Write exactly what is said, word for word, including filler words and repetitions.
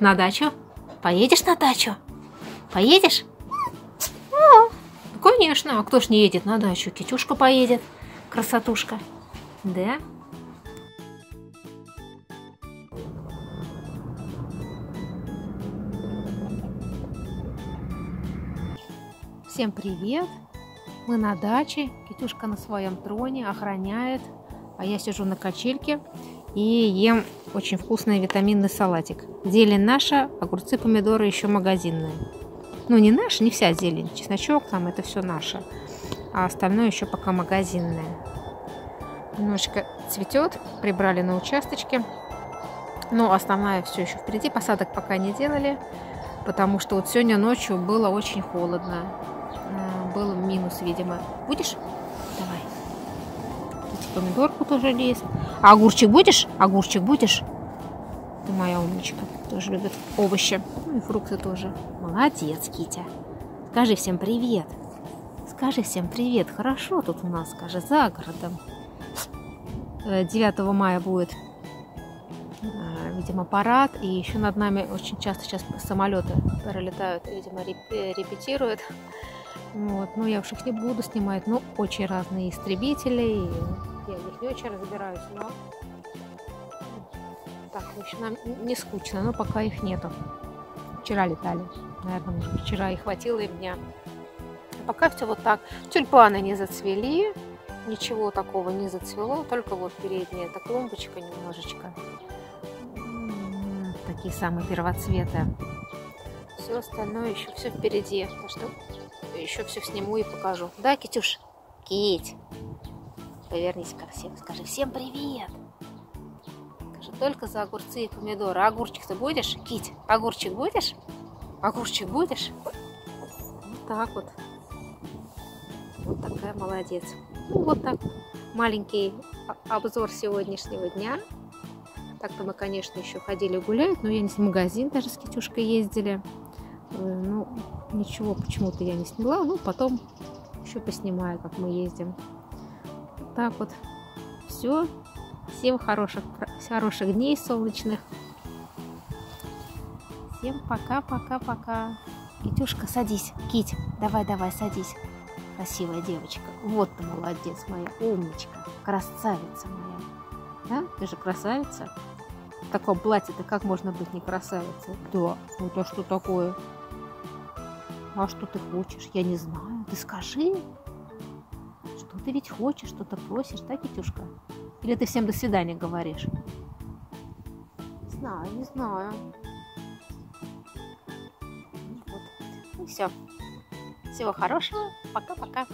На дачу? Поедешь на дачу? Поедешь? Ну, конечно, а кто ж не едет на дачу? Китюшка поедет, красотушка. Да? Всем привет! Мы на даче, Китюшка на своем троне охраняет, а я сижу на качельке и ем очень вкусный витаминный салатик. Зелень наша, огурцы, помидоры еще магазинные. Ну не наша, не вся зелень, чесночок там, это все наше, а остальное еще пока магазинное. Немножечко цветет, прибрали на участочке, но основная все еще впереди, посадок пока не делали, потому что вот сегодня ночью было очень холодно. Был минус, видимо. Будешь? Давай. Тут помидорку тоже лезет. А огурчик будешь? Огурчик будешь? Ты моя умничка. Тоже любит овощи. Ну и фрукты тоже. Молодец, Китя. Скажи всем привет. Скажи всем привет. Хорошо тут у нас, скажи, за городом. девятого мая будет, видимо, парад. И еще над нами очень часто сейчас самолеты пролетают. Видимо, репетируют. Вот, ну я уж их не буду снимать, но очень разные истребители, и я в них не очень разбираюсь, но так, в общем, нам не скучно, но пока их нету. Вчера летали, наверное, может, вчера и хватило им дня. А пока все вот так. Тюльпаны не зацвели, ничего такого не зацвело, только вот передняя эта клумбочка немножечко. Такие самые первоцветы. Все остальное еще все впереди, потому что еще все сниму и покажу. Да, Китюш? Кить, повернись ко всем, скажи всем привет. Скажи, только за огурцы и помидоры. А огурчик ты будешь? Кить, огурчик будешь? Огурчик будешь? Вот так вот. Вот такая молодец. Ну, вот так. Маленький обзор сегодняшнего дня. Так-то мы, конечно, еще ходили гулять, но я не в магазин даже с Китюшкой ездили. Ну, ничего почему-то я не сняла, ну, потом еще поснимаю, как мы ездим. Так вот, все. Всем хороших, хороших дней солнечных. Всем пока-пока-пока. Китюшка, садись. Кить, давай-давай, садись. Красивая девочка. Вот ты молодец моя, умничка, красавица моя. Да? Ты же красавица. В таком платье-то как можно быть не красавицей? Да, ну то что такое? А что ты хочешь? Я не знаю. Ты скажи, что ты ведь хочешь, что-то просишь, да, Китюшка? Или ты всем до свидания говоришь? Не знаю, не знаю. Вот. Ну все. Всего хорошего. Пока-пока.